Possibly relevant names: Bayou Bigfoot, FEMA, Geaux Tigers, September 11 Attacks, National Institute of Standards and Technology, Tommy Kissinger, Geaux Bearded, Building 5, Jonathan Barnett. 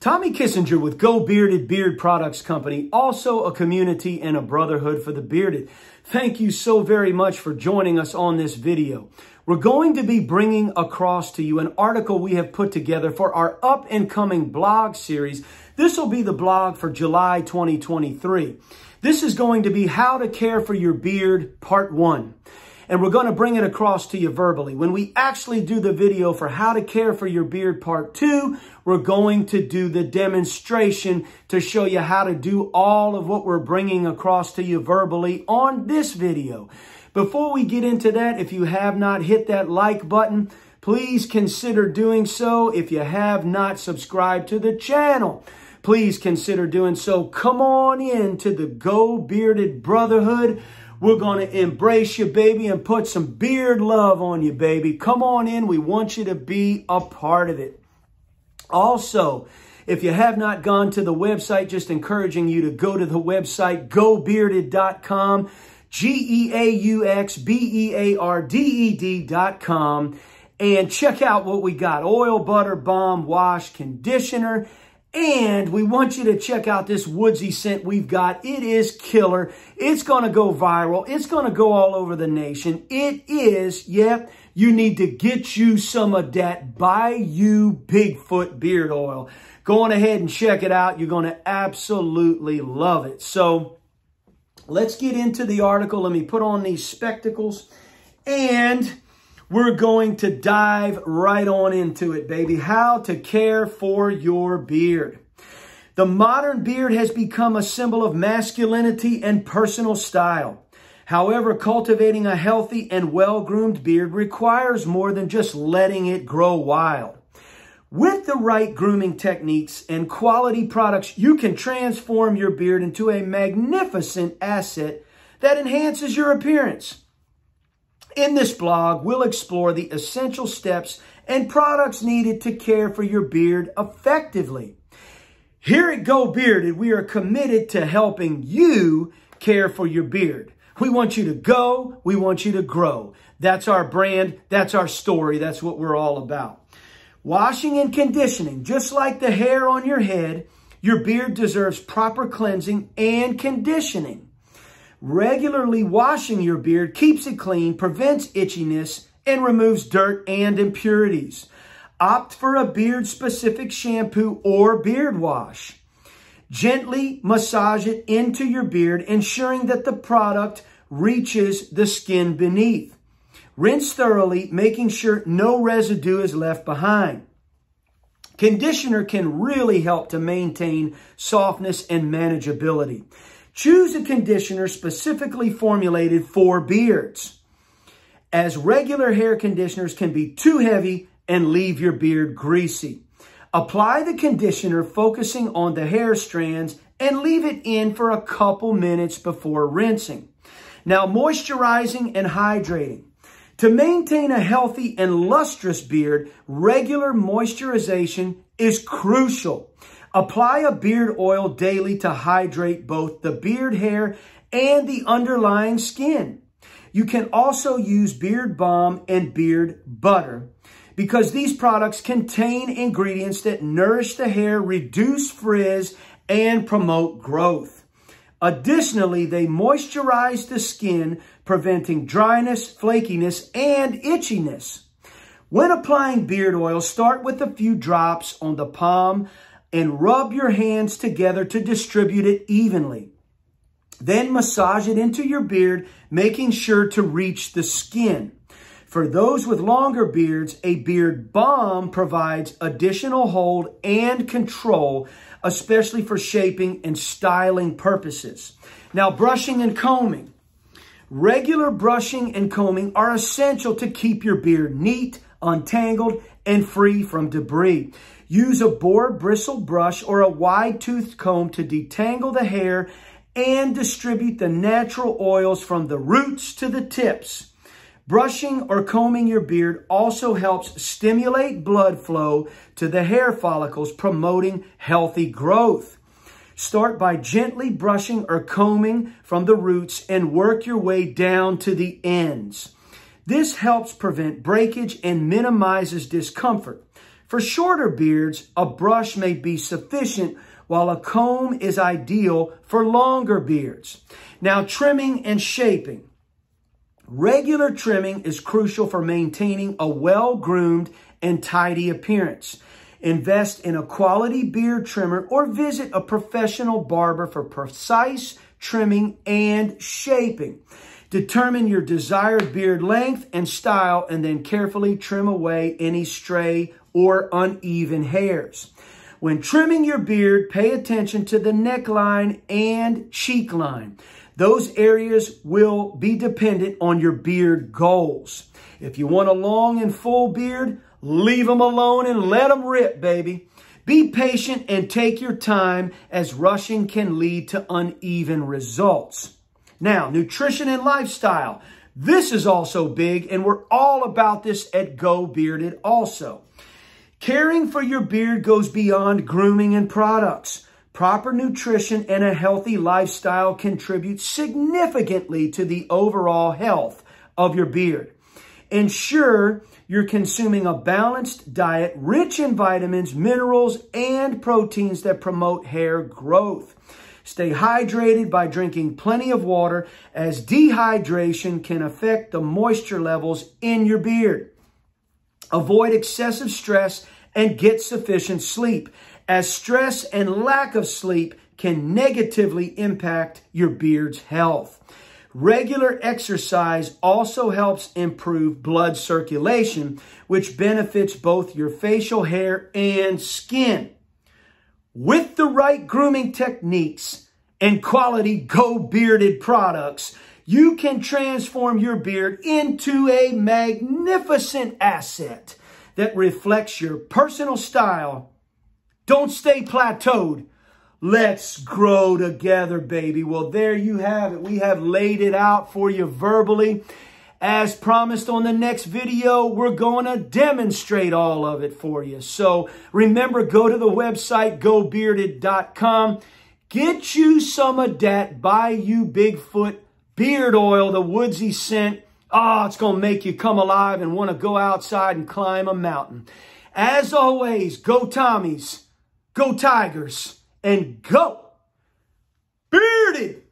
Tommy Kissinger with Geaux Bearded Beard Products Company, also a community and a brotherhood for the bearded. Thank you so very much for joining us on this video. We're going to be bringing across to you an article we have put together for our up-and-coming blog series. This will be the blog for July 2023. This is going to be How to Care for Your Beard, Part 1. And we're going to bring it across to you verbally. When we actually do the video for How to Care for Your Beard Part 2, we're going to do the demonstration to show you how to do all of what we're bringing across to you verbally on this video. Before we get into that, if you have not hit that like button, please consider doing so. If you have not subscribed to the channel, please consider doing so. Come on in to the Geaux Bearded Brotherhood. We're going to embrace you, baby, and put some beard love on you, baby. Come on in. We want you to be a part of it. Also, if you have not gone to the website, just encouraging you to go to the website, geauxbearded.com, GEAUXBEARDED.com, and check out what we got. Oil, butter, balm, wash, conditioner. And we want you to check out this woodsy scent we've got. It is killer. It's going to go viral. It's going to go all over the nation. It is, yep, you need to get you some of that Bayou Bigfoot beard oil. Go on ahead and check it out. You're going to absolutely love it. So let's get into the article. Let me put on these spectacles. And we're going to dive right on into it, baby. How to care for your beard. The modern beard has become a symbol of masculinity and personal style. However, cultivating a healthy and well-groomed beard requires more than just letting it grow wild. With the right grooming techniques and quality products, you can transform your beard into a magnificent asset that enhances your appearance. In this blog, we'll explore the essential steps and products needed to care for your beard effectively. Here at Geaux Bearded, we are committed to helping you care for your beard. We want you to go. We want you to grow. That's our brand. That's our story. That's what we're all about. Washing and conditioning. Just like the hair on your head, your beard deserves proper cleansing and conditioning. Regularly washing your beard keeps it clean, prevents itchiness, and removes dirt and impurities. Opt for a beard-specific shampoo or beard wash. Gently massage it into your beard, ensuring that the product reaches the skin beneath. Rinse thoroughly, making sure no residue is left behind. Conditioner can really help to maintain softness and manageability. Choose a conditioner specifically formulated for beards, as regular hair conditioners can be too heavy and leave your beard greasy. Apply the conditioner focusing on the hair strands and leave it in for a couple minutes before rinsing. Now, moisturizing and hydrating. To maintain a healthy and lustrous beard, regular moisturization is crucial. Apply a beard oil daily to hydrate both the beard hair and the underlying skin. You can also use beard balm and beard butter because these products contain ingredients that nourish the hair, reduce frizz, and promote growth. Additionally, they moisturize the skin, preventing dryness, flakiness, and itchiness. When applying beard oil, start with a few drops on the palm and rub your hands together to distribute it evenly. Then massage it into your beard, making sure to reach the skin. For those with longer beards, a beard balm provides additional hold and control, especially for shaping and styling purposes. Now, brushing and combing. Regular brushing and combing are essential to keep your beard neat, untangled, and free from debris. Use a boar bristle brush or a wide-toothed comb to detangle the hair and distribute the natural oils from the roots to the tips. Brushing or combing your beard also helps stimulate blood flow to the hair follicles, promoting healthy growth. Start by gently brushing or combing from the roots and work your way down to the ends. This helps prevent breakage and minimizes discomfort. For shorter beards, a brush may be sufficient, while a comb is ideal for longer beards. Now, trimming and shaping. Regular trimming is crucial for maintaining a well-groomed and tidy appearance. Invest in a quality beard trimmer or visit a professional barber for precise trimming and shaping. Determine your desired beard length and style, and then carefully trim away any stray or uneven hairs. When trimming your beard, pay attention to the neckline and cheek line. Those areas will be dependent on your beard goals. If you want a long and full beard, leave them alone and let them rip, baby. Be patient and take your time, as rushing can lead to uneven results. Now, nutrition and lifestyle. This is also big, and we're all about this at Geaux Bearded also. Caring for your beard goes beyond grooming and products. Proper nutrition and a healthy lifestyle contribute significantly to the overall health of your beard. Ensure you're consuming a balanced diet rich in vitamins, minerals, and proteins that promote hair growth. Stay hydrated by drinking plenty of water, as dehydration can affect the moisture levels in your beard. Avoid excessive stress and get sufficient sleep, as stress and lack of sleep can negatively impact your beard's health. Regular exercise also helps improve blood circulation, which benefits both your facial hair and skin. With the right grooming techniques and quality Geaux Bearded products, you can transform your beard into a magnificent asset that reflects your personal style. Don't stay plateaued. Let's grow together, baby. Well, there you have it. We have laid it out for you verbally. As promised, on the next video, we're going to demonstrate all of it for you. So remember, go to the website, geauxbearded.com. Get you some of that Bayou Bigfoot beard oil, the woodsy scent. Oh, it's going to make you come alive and want to go outside and climb a mountain. As always, go Tommies, go Tigers, and go Bearded!